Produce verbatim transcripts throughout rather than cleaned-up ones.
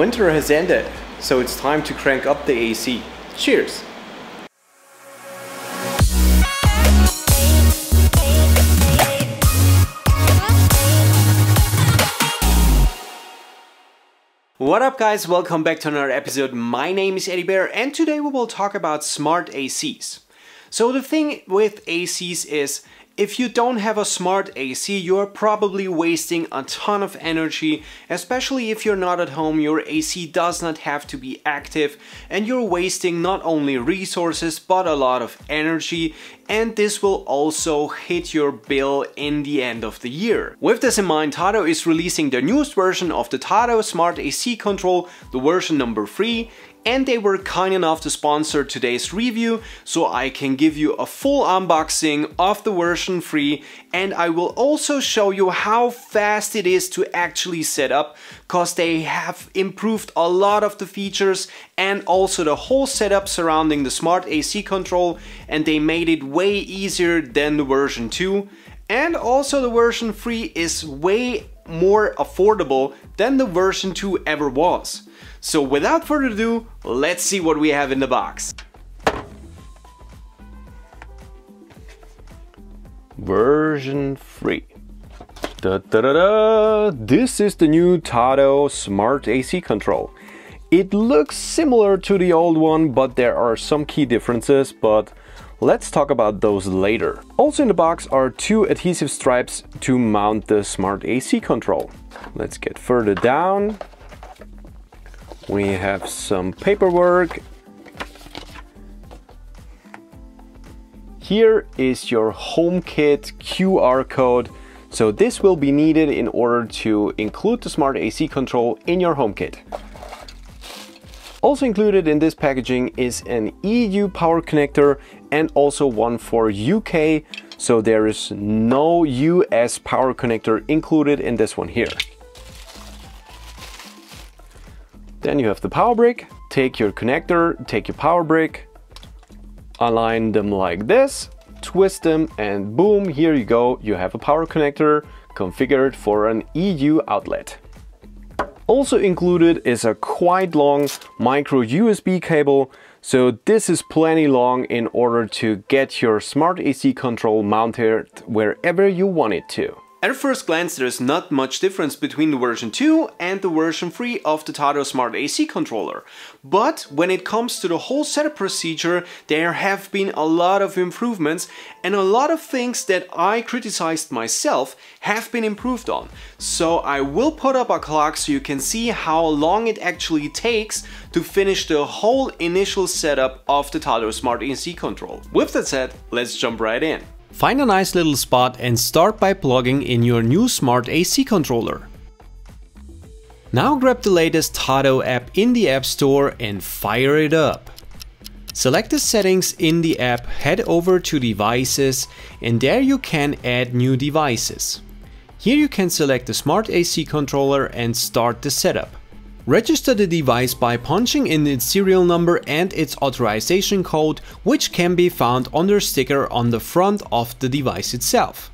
Winter has ended, so it's time to crank up the A C. Cheers! What up guys, welcome back to another episode. My name is Atti Bear and today we will talk about smart A Cs. So the thing with A Cs is, if you don't have a smart A C, you're probably wasting a ton of energy, especially if you're not at home. Your A C does not have to be active and you're wasting not only resources but a lot of energy, and this will also hit your bill in the end of the year. With this in mind, Tado is releasing the newest version of the Tado Smart A C Control, the version number three. And they were kind enough to sponsor today's review, so I can give you a full unboxing of the version three, and I will also show you how fast it is to actually set up, cause they have improved a lot of the features and also the whole setup surrounding the Smart A C Control, and they made it way easier than the version two. And also the version three is way more affordable than the version two ever was. So without further ado, let's see what we have in the box. Version three. Da, da, da, da. This is the new Tado Smart A C Control. It looks similar to the old one, but there are some key differences, but let's talk about those later. Also in the box are two adhesive strips to mount the Smart A C Control. Let's get further down. We have some paperwork. Here is your HomeKit Q R code. So this will be needed in order to include the Smart A C Control in your HomeKit. Also included in this packaging is an E U power connector and also one for U K. So there is no U S power connector included in this one here. Then you have the power brick. Take your connector, take your power brick, align them like this, twist them, and boom, here you go. You have a power connector configured for an E U outlet. Also included is a quite long micro U S B cable. So this is plenty long in order to get your Smart A C Control mounted wherever you want it to. At first glance, there's not much difference between the version two and the version three of the Tado Smart A C Controller. But when it comes to the whole setup procedure, there have been a lot of improvements, and a lot of things that I criticized myself have been improved on. So I will put up a clock so you can see how long it actually takes to finish the whole initial setup of the Tado Smart A C Control. With that said, let's jump right in. Find a nice little spot and start by plugging in your new Smart A C Controller. Now grab the latest Tado app in the App Store and fire it up. Select the settings in the app, head over to Devices, and there you can add new devices. Here you can select the Smart A C Controller and start the setup. Register the device by punching in its serial number and its authorization code, which can be found on the sticker on the front of the device itself.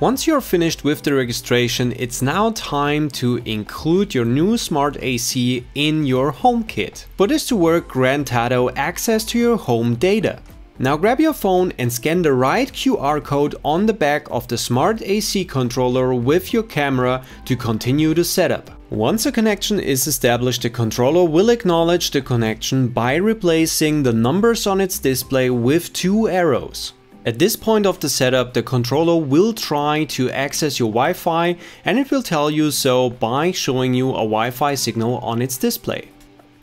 Once you're finished with the registration, it's now time to include your new Smart A C in your HomeKit. For this to work, grant Tado access to your home data. Now grab your phone and scan the right Q R code on the back of the Smart A C Controller with your camera to continue the setup. Once a connection is established, the controller will acknowledge the connection by replacing the numbers on its display with two arrows. At this point of the setup, the controller will try to access your Wi-Fi, and it will tell you so by showing you a Wi-Fi signal on its display.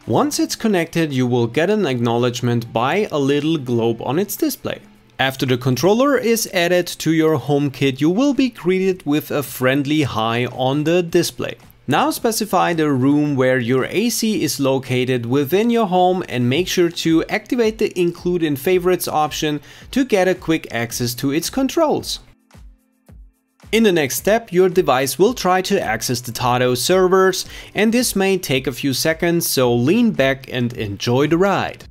Once it's connected, you will get an acknowledgement by a little globe on its display. After the controller is added to your HomeKit, you will be greeted with a friendly hi on the display. Now specify the room where your A C is located within your home and make sure to activate the Include in Favorites option to get a quick access to its controls. In the next step, your device will try to access the Tado servers, and this may take a few seconds, so lean back and enjoy the ride.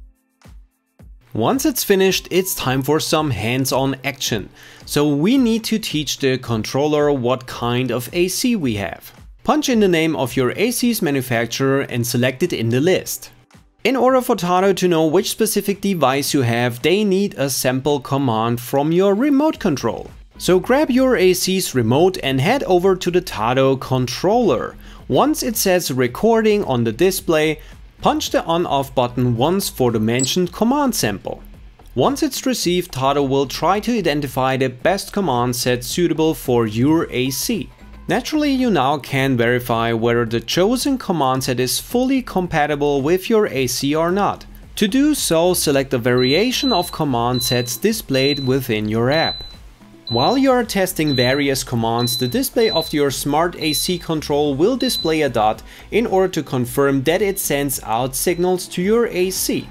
Once it's finished, it's time for some hands-on action. So we need to teach the controller what kind of A C we have. Punch in the name of your A C's manufacturer and select it in the list. In order for Tado to know which specific device you have, they need a sample command from your remote control. So grab your A C's remote and head over to the Tado controller. Once it says recording on the display, punch the on-off button once for the mentioned command sample. Once it's received, Tado will try to identify the best command set suitable for your A C. Naturally, you now can verify whether the chosen command set is fully compatible with your A C or not. To do so, select a variation of command sets displayed within your app. While you are testing various commands, the display of your smart A C control will display a dot in order to confirm that it sends out signals to your A C.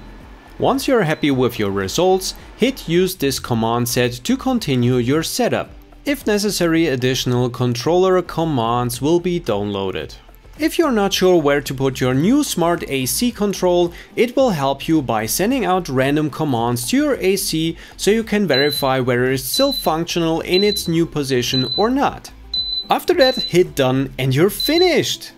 Once you're happy with your results, hit Use this command set to continue your setup. If necessary, additional controller commands will be downloaded. If you're not sure where to put your new smart A C control, it will help you by sending out random commands to your A C so you can verify whether it's still functional in its new position or not. After that, hit Done and you're finished!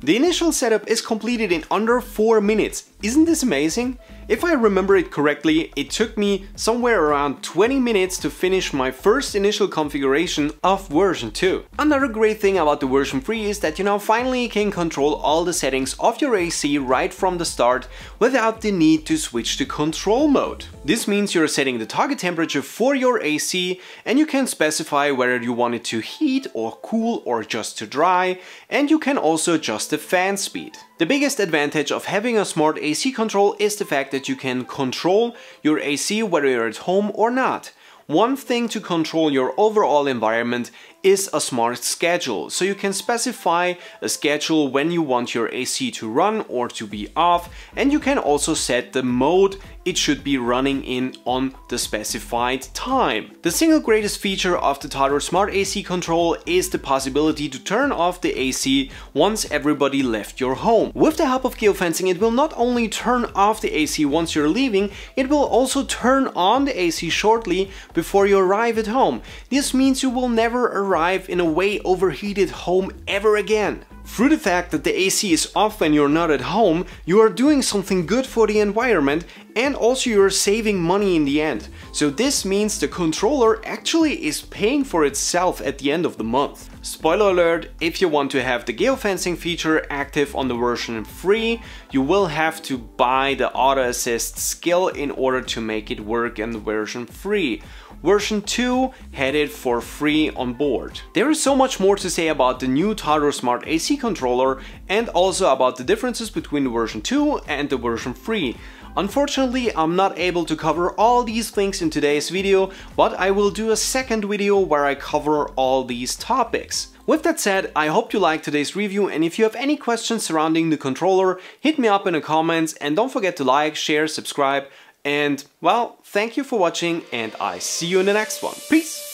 The initial setup is completed in under four minutes. Isn't this amazing? If I remember it correctly, it took me somewhere around twenty minutes to finish my first initial configuration of version two. Another great thing about the version three is that you now finally can control all the settings of your A C right from the start without the need to switch to control mode. This means you're setting the target temperature for your A C and you can specify whether you want it to heat or cool or just to dry, and you can also adjust the fan speed. The biggest advantage of having a smart A C control is the fact that you can control your A C whether you're at home or not. One thing to control your overall environment is a smart schedule, so you can specify a schedule when you want your A C to run or to be off, and you can also set the mode it should be running in on the specified time. The single greatest feature of the Tado Smart A C Control is the possibility to turn off the A C once everybody left your home. With the help of geofencing, it will not only turn off the A C once you're leaving, it will also turn on the A C shortly before you arrive at home. This means you will never arrive arrive in a way overheated home ever again. Through the fact that the A C is off when you're not at home, you are doing something good for the environment and also you're saving money in the end. So this means the controller actually is paying for itself at the end of the month. Spoiler alert, if you want to have the geofencing feature active on the version three, you will have to buy the auto assist skill in order to make it work in the version three. Version two had it for free on board. There is so much more to say about the new Tado Smart A C controller and also about the differences between the version two and the version three. Unfortunately, I'm not able to cover all these things in today's video, but I will do a second video where I cover all these topics. With that said, I hope you liked today's review, and if you have any questions surrounding the controller, hit me up in the comments and don't forget to like, share, subscribe, and well, thank you for watching and I see you in the next one. Peace!